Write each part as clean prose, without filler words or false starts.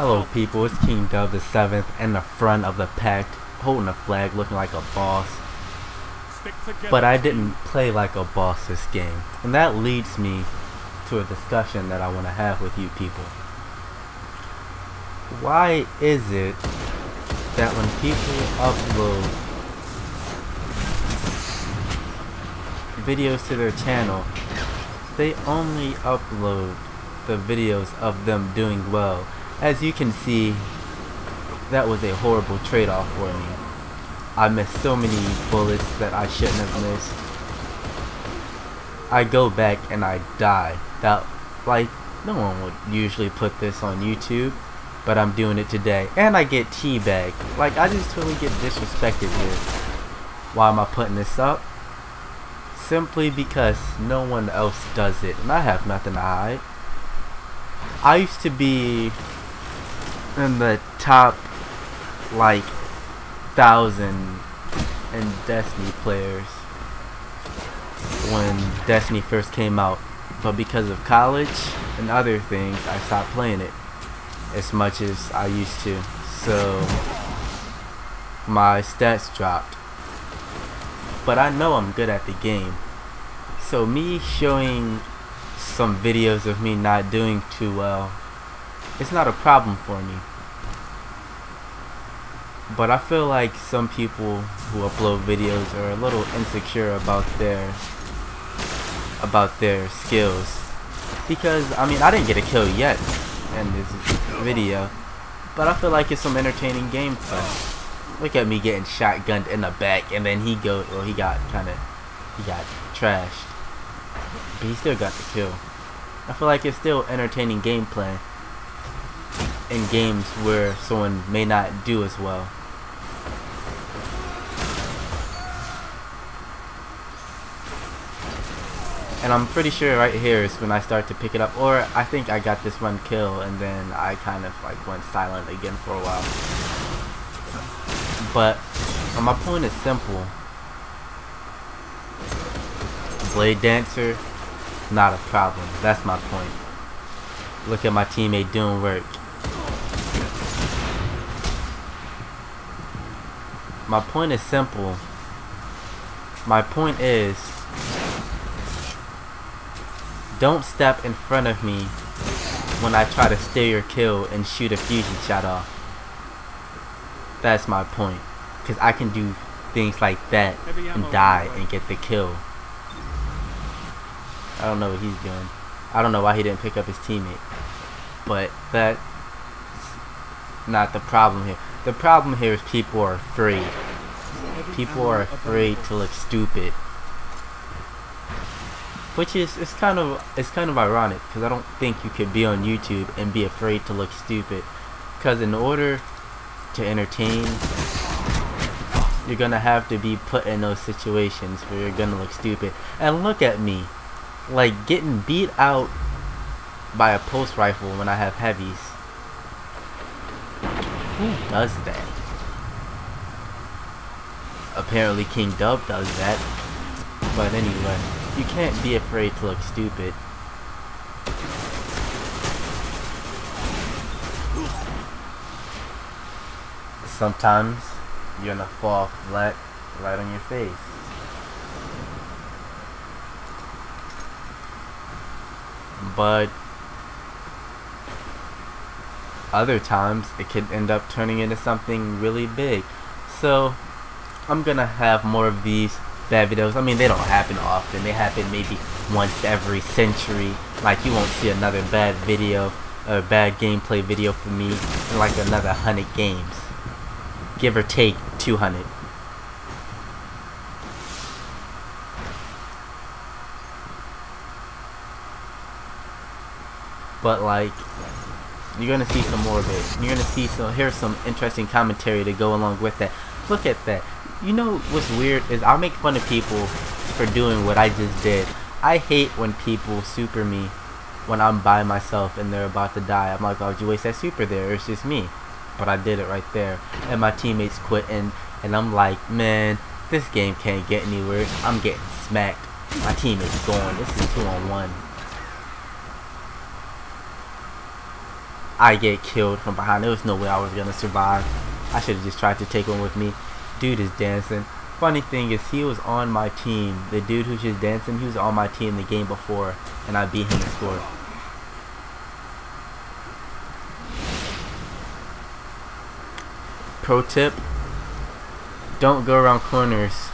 Hello people, it's King Dub the 7th in the front of the pact, holding a flag, looking like a boss. But I didn't play like a boss this game, and that leads me to a discussion that I want to have with you people. Why is it that when people upload videos to their channel, they only upload the videos of them doing well? As you can see, that was a horrible trade-off for me. I missed so many bullets that I shouldn't have missed. I go back and I die. That, like, no one would usually put this on YouTube, but I'm doing it today. And I get teabagged. Like, I just totally get disrespected here. Why am I putting this up? Simply because no one else does it, and I have nothing to hide. I used to be in the top, like, 1,000 in Destiny players when Destiny first came out, but because of college and other things, I stopped playing it as much as I used to, so my stats dropped. But I know I'm good at the game, so me showing some videos of me not doing too well, it's not a problem for me. But I feel like some people who upload videos are a little insecure about their skills, because I mean, I didn't get a kill yet in this video, but I feel like it's some entertaining gameplay. Look at me getting shotgunned in the back, and then he got trashed. But he still got the kill. I feel like it's still entertaining gameplay in games where someone may not do as well. And I'm pretty sure right here is when I start to pick it up. Or I think I got this one kill and then I kind of like went silent again for a while. But my point is simple. Blade Dancer, not a problem. That's my point. Look at my teammate doing work. My point is simple. My point is, don't step in front of me when I try to steal your kill and shoot a fusion shot off. That's my point. Because I can do things like that and die and get the kill. I don't know what he's doing. I don't know why he didn't pick up his teammate. But that's not the problem here. The problem here is people are afraid. People are afraid to look stupid. Which is it's kind of ironic, because I don't think you could be on YouTube and be afraid to look stupid. Because in order to entertain, you're gonna have to be put in those situations where you're gonna look stupid. And look at me. Like getting beat out by a pulse rifle when I have heavies. Who does that? Apparently King Dub does that. But anyway, you can't be afraid to look stupid. Sometimes you're gonna fall flat right on your face. But other times it could end up turning into something really big. So I'm gonna have more of these bad videos. I mean, they don't happen often. They happen maybe once every century. Like, you won't see another bad video or bad gameplay video for me in like another 100 games, give or take 200. But like, you're gonna see some more of it. You're gonna see here's some interesting commentary to go along with that. Look at that. You know what's weird is I make fun of people for doing what I just did. I hate when people super me when I'm by myself and they're about to die. I'm like, oh, did you waste that super there? It's just me. But I did it right there. And my teammates quit, and I'm like, man, this game can't get any worse. I'm getting smacked. My teammates going. This is 2-on-1. I get killed from behind. There was no way I was gonna survive. I should have just tried to take him with me. Dude is dancing. Funny thing is, he was on my team. The dude who's just dancing, he was on my team the game before, and I beat him to score. Pro tip: don't go around corners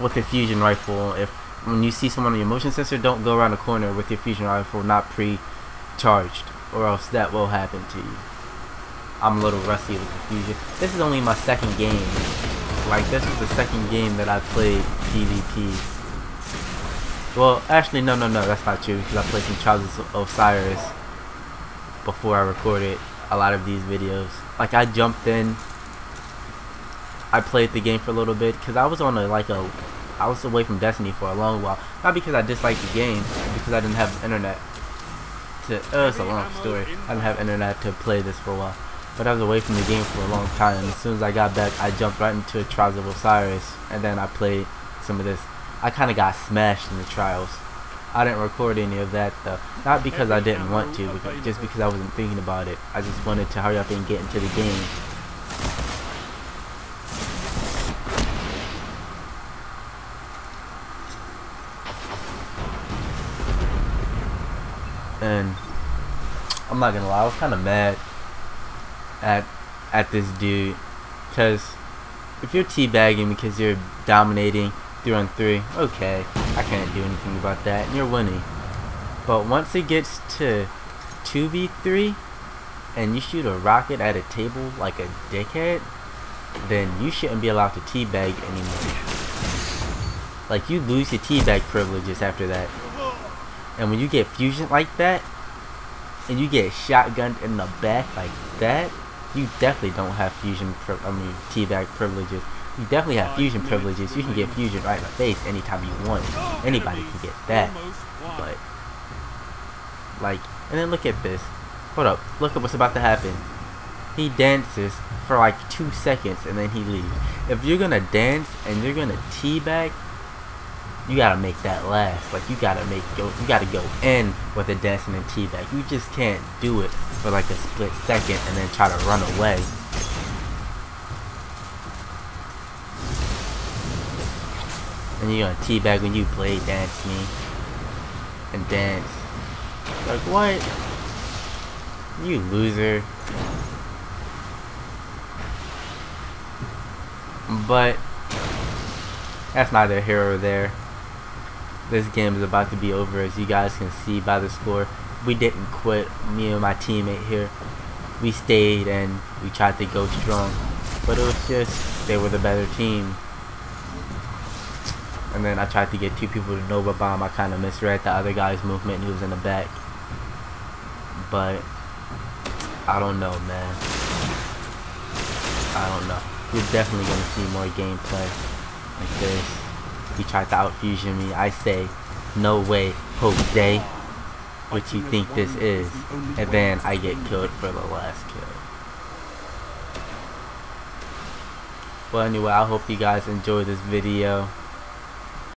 with a fusion rifle. If when you see someone on your motion sensor, don't go around a corner with your fusion rifle not pre-charged, or else that will happen to you. I'm a little rusty with the fusion. This is only my second game. Like, this is the second game that I played PvP. Well, actually, no, that's not true, because I played some Trials of Osiris before I recorded a lot of these videos. Like, I jumped in, I played the game for a little bit, because I was on I was away from Destiny for a long while. Not because I disliked the game, but because I didn't have internet to, it's a long story, I didn't have internet to play this for a while. But I was away from the game for a long time, and as soon as I got back, I jumped right into a Trials of Osiris, and then I played some of this. I kinda got smashed in the trials. I didn't record any of that though. Not because I didn't want to, but just because I wasn't thinking about it. I just wanted to hurry up and get into the game. And I'm not gonna lie, I was kinda mad at this dude, because if you're teabagging because you're dominating 3-on-3, okay, I can't do anything about that, and you're winning. But once it gets to 2v3 and you shoot a rocket at a table like a dickhead, then you shouldn't be allowed to teabag anymore. Like, you lose your teabag privileges after that. And when you get fusion like that, and you get shotgunned in the back like that, you definitely don't have fusion teabag privileges. You definitely have fusion privileges. You can get fusion right in the face anytime you want. Anybody can get that. But, like, and then look at this. Hold up. Look at what's about to happen. He dances for like 2 seconds and then he leaves. If you're gonna dance and you're gonna teabag, you gotta make that last. Like, you gotta go in with the dancing and teabag. You just can't do it for like a split second and then try to run away. And you're gonna teabag when you play dance me and dance. Like, what? You loser. But that's neither here or there. This game is about to be over, as you guys can see by the score. We didn't quit, me and my teammate here. We stayed and we tried to go strong. But it was just, they were the better team. And then I tried to get 2 people to Nova Bomb. I kind of misread the other guy's movement who was in the back. But I don't know, man. I don't know. You're definitely going to see more gameplay like this. He tried to outfusion me. I say, no way, Jose. What you think this is? And then I get killed for the last kill. Well, anyway, I hope you guys enjoyed this video.